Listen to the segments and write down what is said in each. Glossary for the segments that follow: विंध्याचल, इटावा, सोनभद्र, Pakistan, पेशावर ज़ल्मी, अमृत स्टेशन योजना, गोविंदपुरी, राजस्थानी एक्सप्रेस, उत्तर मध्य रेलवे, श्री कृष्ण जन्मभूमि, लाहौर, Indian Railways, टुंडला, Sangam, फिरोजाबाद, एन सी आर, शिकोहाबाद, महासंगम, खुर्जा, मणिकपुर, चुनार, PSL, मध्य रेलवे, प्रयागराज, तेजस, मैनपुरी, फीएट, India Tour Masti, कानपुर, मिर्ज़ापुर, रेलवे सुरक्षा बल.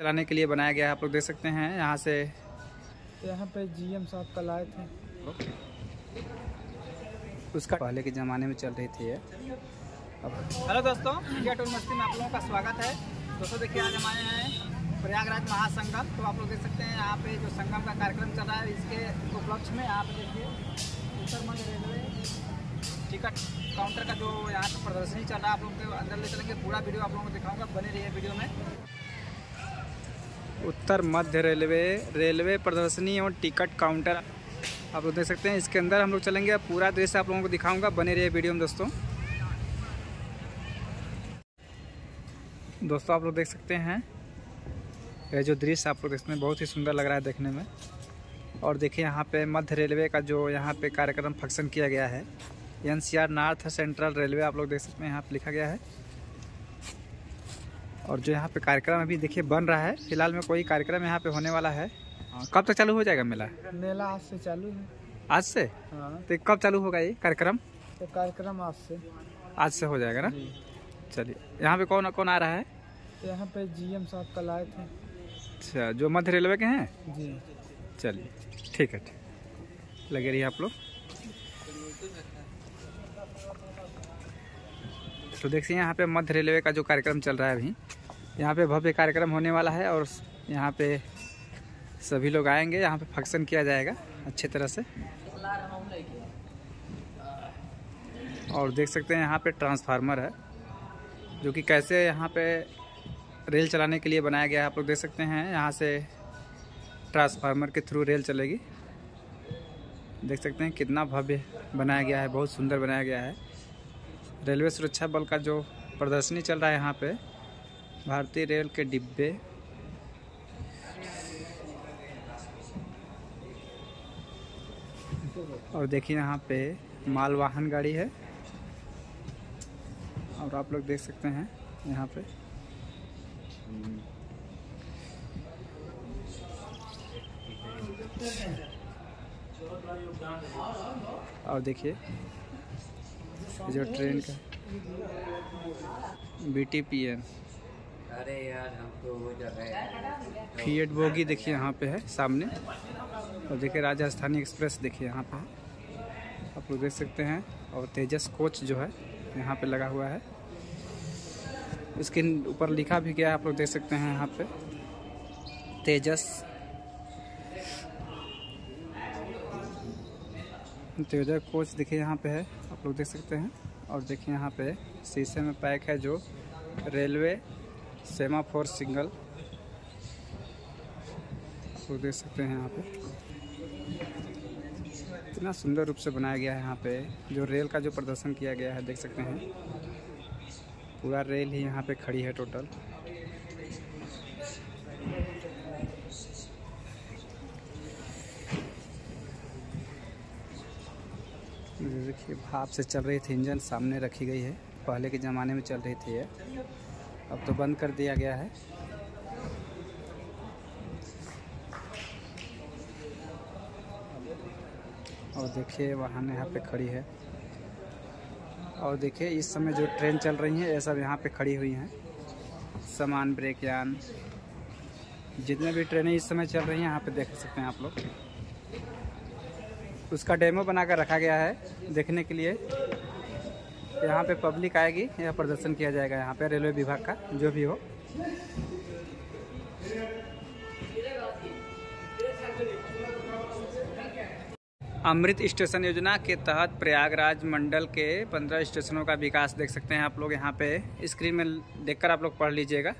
चलाने के लिए बनाया गया है। आप लोग देख सकते हैं यहाँ से, यहाँ पे जीएम साहब कल आए थे, उसका पहले के ज़माने में चल रही थी। हेलो दोस्तों, इंडिया टूर मस्ती में आप लोगों का स्वागत है। दोस्तों देखिए, आज हमारे हैं प्रयागराज महासंगम। तो आप लोग देख सकते हैं यहाँ पे जो संगम का कार्यक्रम चल रहा है, इसके उपलक्ष्य में आप देखिए उत्तर मध्य रेलवे टिकट काउंटर का जो यहाँ पर प्रदर्शनी चल रहा है, आप लोग के अंदर ले चलेंगे। पूरा वीडियो आप लोगों को दिखाऊँगा, बने रहिए वीडियो में। उत्तर मध्य रेलवे रेलवे प्रदर्शनी एवं टिकट काउंटर आप लोग देख सकते हैं, इसके अंदर हम लोग चलेंगे। पूरा दृश्य आप लोगों को दिखाऊंगा, बने रहिए वीडियो में। दोस्तों आप लोग देख सकते हैं, यह जो दृश्य आप लोग देखते हैं बहुत ही सुंदर लग रहा है देखने में। और देखिए यहाँ पे मध्य रेलवे का जो यहाँ पे कार्यक्रम फंक्शन किया गया है, NCR नॉर्थ सेंट्रल रेलवे, आप लोग देख सकते हैं यहाँ पर लिखा गया है। और जो यहाँ पे कार्यक्रम अभी देखिए बन रहा है, फिलहाल में कोई कार्यक्रम यहाँ पे होने वाला है। कब तक चालू हो जाएगा मेला? मेला आज से चालू है। आज से? हाँ। तो कब चालू होगा ये कार्यक्रम? तो कार्यक्रम आज से हो जाएगा ना। चलिए, यहाँ पे कौन कौन आ रहा है? यहाँ पे जीएम साहब कल आए थे। अच्छा, जो मध्य रेलवे के हैं जी। चलिए ठीक है, ठीक, लगे रहिए आप लोग। तो देखिए यहाँ पे मध्य रेलवे का जो कार्यक्रम चल रहा है, अभी यहाँ पे भव्य कार्यक्रम होने वाला है और यहाँ पे सभी लोग आएंगे, यहाँ पे फंक्शन किया जाएगा अच्छे तरह से। और देख सकते हैं यहाँ पे ट्रांसफार्मर है, जो कि कैसे यहाँ पे रेल चलाने के लिए बनाया गया है। आप लोग देख सकते हैं यहाँ से ट्रांसफार्मर के थ्रू रेल चलेगी। देख सकते हैं कितना भव्य बनाया गया है, बहुत सुंदर बनाया गया है। रेलवे सुरक्षा बल का जो प्रदर्शनी चल रहा है यहाँ पे, भारतीय रेल के डिब्बे। और देखिए यहाँ पे मालवाहन गाड़ी है, और आप लोग देख सकते हैं यहाँ पे। और देखिए जो ट्रेन का BTPN, अरे यार हमको वो जगह फीएट बोगी देखिए यहाँ पे है सामने। और देखिए राजस्थानी एक्सप्रेस देखिए यहाँ पे है, आप लोग देख सकते हैं। और तेजस कोच जो है यहाँ पे लगा हुआ है, इसके ऊपर लिखा भी गया है, आप लोग देख सकते हैं यहाँ पे तेजस कोच देखिए यहाँ पे है, आप लोग देख सकते हैं। और देखिए यहाँ पे शीशे में पैक है जो रेलवे सेमाफोर सिग्नल, आप लोग देख सकते हैं यहाँ पे। इतना सुंदर रूप से बनाया गया है यहाँ पे, जो रेल का जो प्रदर्शन किया गया है, देख सकते हैं पूरा रेल ही यहाँ पे खड़ी है टोटल। देखिए भाप से चल रही थी इंजन, सामने रखी गई है, पहले के ज़माने में चल रही थी ये, अब तो बंद कर दिया गया है। और देखिए वाहन यहाँ पे खड़ी है। और देखिए इस समय जो ट्रेन चल रही है, ये सब यहाँ पे खड़ी हुई हैं। सामान, ब्रेक यान, जितने भी ट्रेनें इस समय चल रही हैं यहाँ पे देख सकते हैं आप लोग। उसका डेमो बनाकर रखा गया है देखने के लिए। यहाँ पे पब्लिक आएगी, यह प्रदर्शन किया जाएगा यहाँ पे रेलवे विभाग का जो भी हो। अमृत स्टेशन योजना के तहत प्रयागराज मंडल के 15 स्टेशनों का विकास देख सकते हैं आप लोग यहाँ पे स्क्रीन में देखकर आप लोग पढ़ लीजिएगा।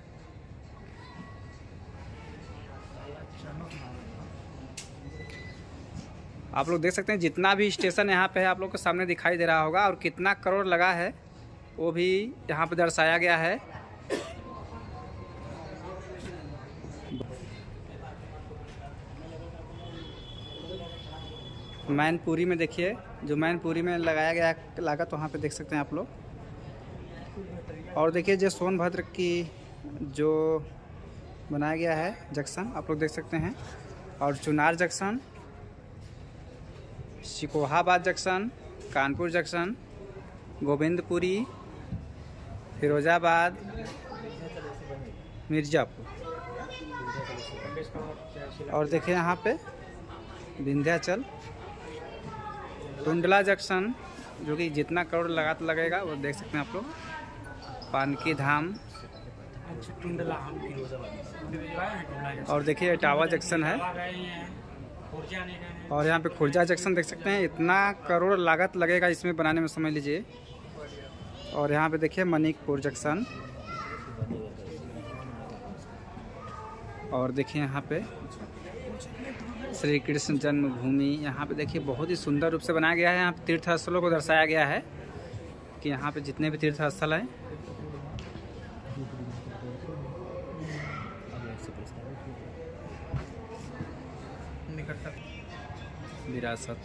आप लोग देख सकते हैं जितना भी स्टेशन यहाँ पे है आप लोग को सामने दिखाई दे रहा होगा, और कितना करोड़ लगा है वो भी यहाँ पे दर्शाया गया है। मैनपुरी में देखिए, जो मैनपुरी में लगाया गया लागत वहाँ पे देख सकते हैं आप लोग। और देखिए जो सोनभद्र की जो बनाया गया है जंक्शन, आप लोग देख सकते हैं। और चुनार junction, शिकोहाबाद junction, कानपुर junction, गोविंदपुरी, फिरोजाबाद, मिर्ज़ापुर। और देखिए यहाँ पे विंध्याचल टुंडला जंक्शन, जो कि जितना करोड़ लगेगा वो देख सकते हैं आप लोग। पानकी धाम और देखिए इटावा जंक्शन है और यहाँ पे खुर्जा जंक्शन देख सकते हैं। इतना करोड़ लागत लगेगा इसमें बनाने में, समझ लीजिए। और यहाँ पे देखिए मणिकपुर जंक्शन और देखिए यहाँ पे श्री कृष्ण जन्मभूमि। यहाँ पे देखिए बहुत ही सुंदर रूप से बनाया गया है। यहाँ पे तीर्थ स्थलों को दर्शाया गया है कि यहाँ पे जितने भी तीर्थ स्थल हैं। विरासत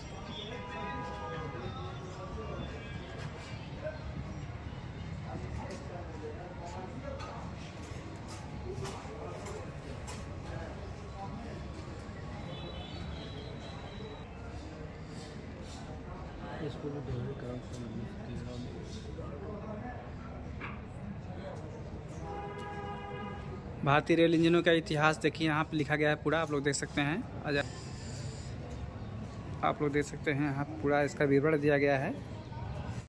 भारतीय रेल इंजनों का इतिहास देखिए यहाँ पे लिखा गया है पूरा, आप लोग देख सकते हैं। आप लोग देख सकते हैं यहाँ पूरा इसका विवरण दिया गया है।